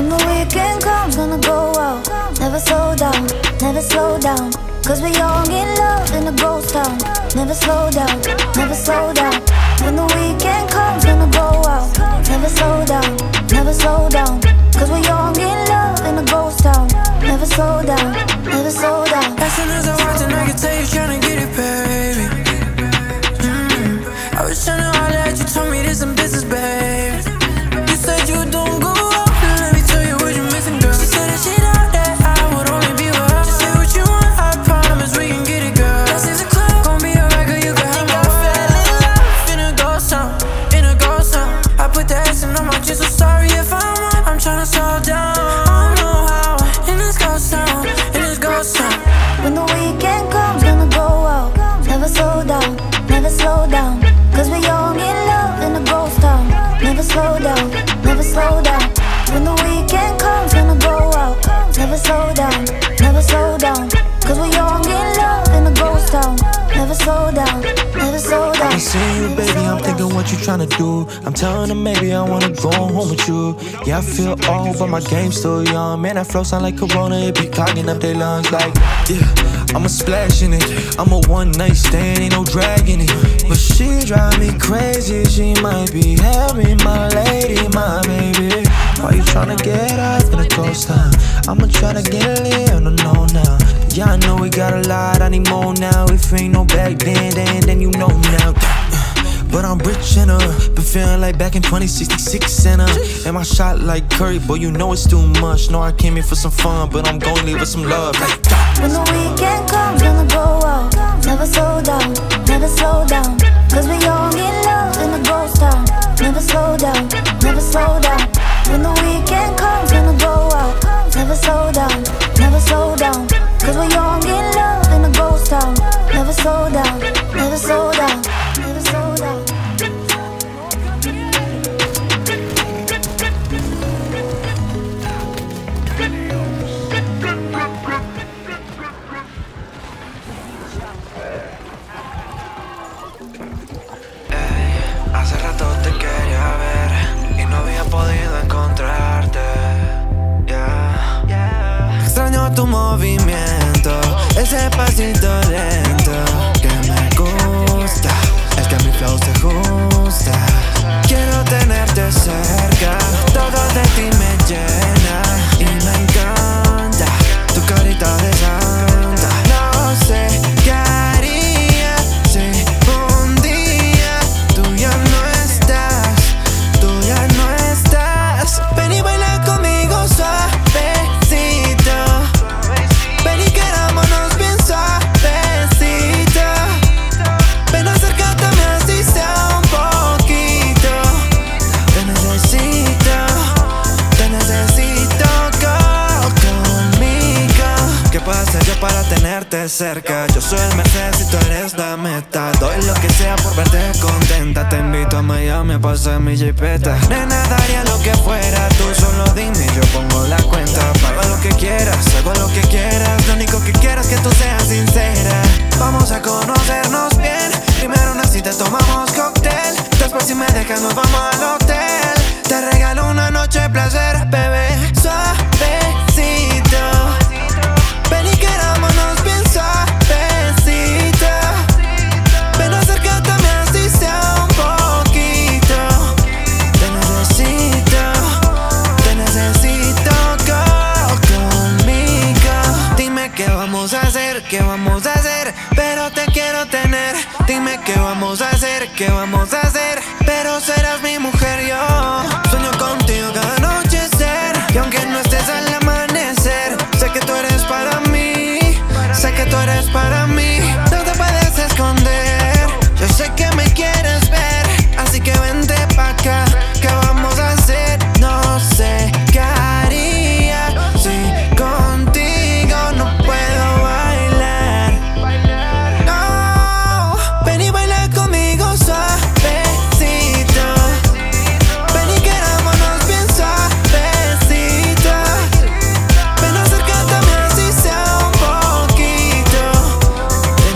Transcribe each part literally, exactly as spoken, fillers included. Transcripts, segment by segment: When the weekend comes, gonna go out. Never slow down, never slow down. Cause we're young in love in a ghost town. Never slow down, never slow down. When the weekend comes, gonna go out. Never slow down, never slow down. Cause we're young in love in a ghost town. Never slow down, never slow down. As soon as I walked in, I could tell you tryna get it, baby. Mm-hmm. I was tryna holler at you, told me there's some business, baby. You said you don't go. See you, baby, I'm thinking what you tryna do. I'm telling her maybe I wanna go home with you. Yeah, I feel old, but my game's still young. Man, that flow sound like Corona, it be clogging up their lungs. Like, yeah, I'ma splash in it. I'm a one-night stand, ain't no dragging it. But she drive me crazy, she might be having my lady, my baby. Why you tryna get out in a ghost town? I'ma tryna get lit on the low now. Yeah, I know we got a lot, I need more now. If ain't no back then, then, then you know now. But I'm rich and up, been feeling like back in twenty sixty-six and up. And my shot like Curry, boy, you know it's too much. No, I came here for some fun, but I'm gon' leave with some love. Like, when the weekend comes, gonna go out. Never slow down, never slow down. Cause we all get love in the ghost town. Never slow down, never slow down. When the weekend comes, gonna go out. Never slow down, never slow down. Cause we all get love in the ghost town. Never slow down, never slow down. Never slow down. Podido encontrarte, yeah. Yeah. Extraño tu movimiento, ese pasito lento que me gusta, es que mi flow se ajusta. Quiero tenerte cerca, todo de ti me llena y me encanta tu carita de santa. No sé qué haría si un día tú ya no estás, tú ya no estás. Ven y baila conmigo suavecito. Ven y quedámonos bien suavecito. Ven acércate, me asiste un poquito. Te necesito, te necesito go, conmigo. ¿Qué puedo hacer yo para tenerte cerca? Yo soy el Mercedes y tú eres la meta. Doy lo que sea por verte contenta. Te invito a Miami a pasar mi jipeta. Nena, daría lo que fuera, tú solo dime, yo pongo la cuenta. Paga lo que quieras, hago lo que quieras. Lo único que quiero es que tú seas sincera. Vamos a conocernos bien. Primero una cita, tomamos cóctel. Después si me dejas nos vamos al hotel. Te regalo una noche de placer, bebé. Suavecito. Ven y quedámonos bien suavecito. Ven, acércate, me asiste un poquito. Te necesito, te necesito go, conmigo. Dime qué vamos a hacer, qué vamos a hacer, pero te quiero tener. Dime qué vamos a hacer, qué vamos a hacer, pero serás mi mujer, yo sueño contigo cada anochecer. Y aunque no estés al amanecer, sé que tú eres para mí, sé que tú eres para mí. No te puedes esconder, yo sé que me quieres ver. Así que vente pa' acá, ¿qué vamos a hacer? No sé qué haría si contigo no puedo bailar. No, ven y baila conmigo suavecito. Ven y quedámonos bien suavecito. Ven, acércate, me asiste un poquito. Te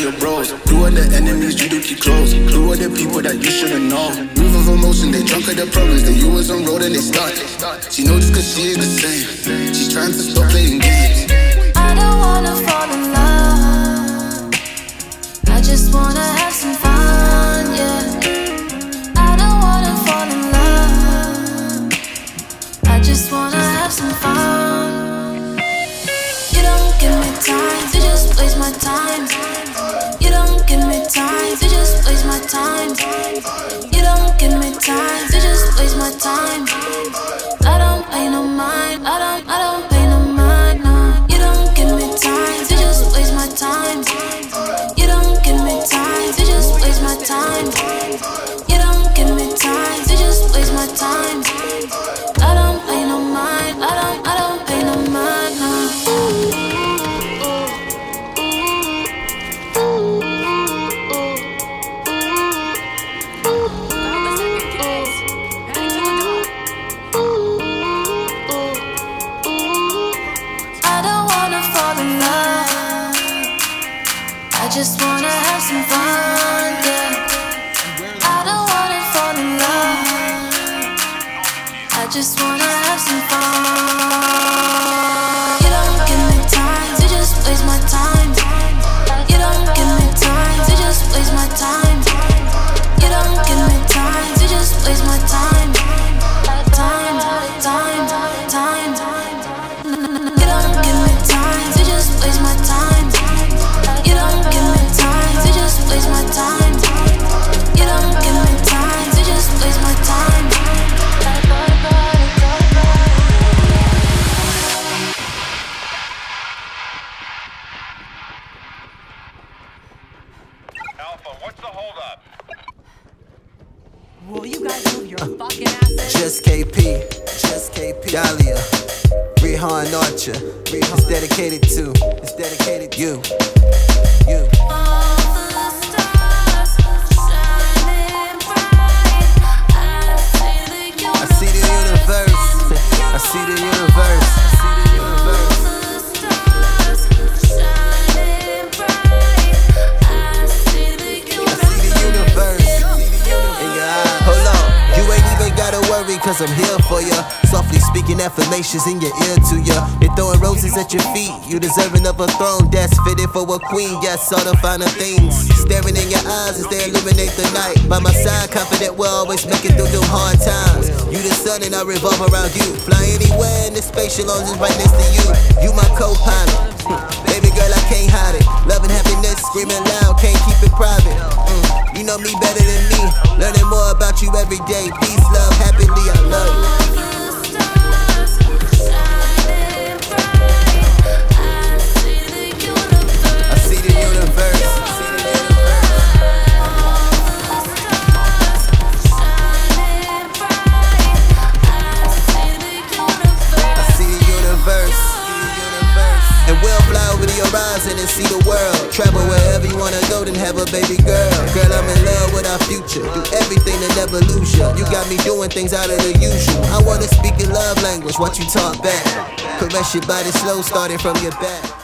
your bros. Blue are the enemies you do keep close. Blue are the people that you shouldn't know. Move of emotion, they drunk of the problems. They you was on road and they stuck. She knows just cause she is the same. She's trying to stop playing games. I don't wanna fall in love, I just wanna have some fun, yeah. I don't wanna fall in love, I just wanna have some fun. You don't give me time, you just waste my time. You don't give me time, you just waste my time. You don't give me time, you just waste my time. I don't pay no mind, I don't, I don't pay no mind, no. You don't give me time, you just waste my time. You don't give me time, you just waste my time. You don't give me time, you just waste my time. I don't pay no mind, I don't, I don't pay no mind, no. I just wanna have some fun, yeah. I don't wanna fall in love, I just wanna have some fun. You don't give me time, you just waste my time. You don't give me time, you just waste my time. You don't give me time, you just waste my time. Time, time, time. You don't give me time, you just waste my time. You don't give me time, you just waste my time. You don't give me time, you just waste my time. Alpha, what's the hold up? Will you guys move your fucking asses? Just K P, just K P. Dahlia, Rihan Archer. Rihan. It's dedicated to, it's dedicated to you. You. Oh. Cause I'm here for ya, softly speaking affirmations in your ear to ya. They throwing roses at your feet, you deserving of a throne that's fitted for a queen. Yes, all the finer things staring in your eyes as they illuminate the night. By my side, confident we'll always make it through them hard times. You the sun and I revolve around you. Fly anywhere in this spatial lounge is right next to you. You my co-pilot, baby girl I can't hide it. Love and happiness screaming loud, can't keep it private. mm. You know me better than me, learning more about you every day. Peace, love, happily, I love you. I see the universe. I see the universe. And we'll fly over the horizon and see the world. Travel wherever you wanna go, then have a baby girl. Girl, I'm in love with our future. Do everything to never lose you. You got me doing things out of the usual. I wanna speak your love language, watch you talk back. Caress your body slow, starting from your back.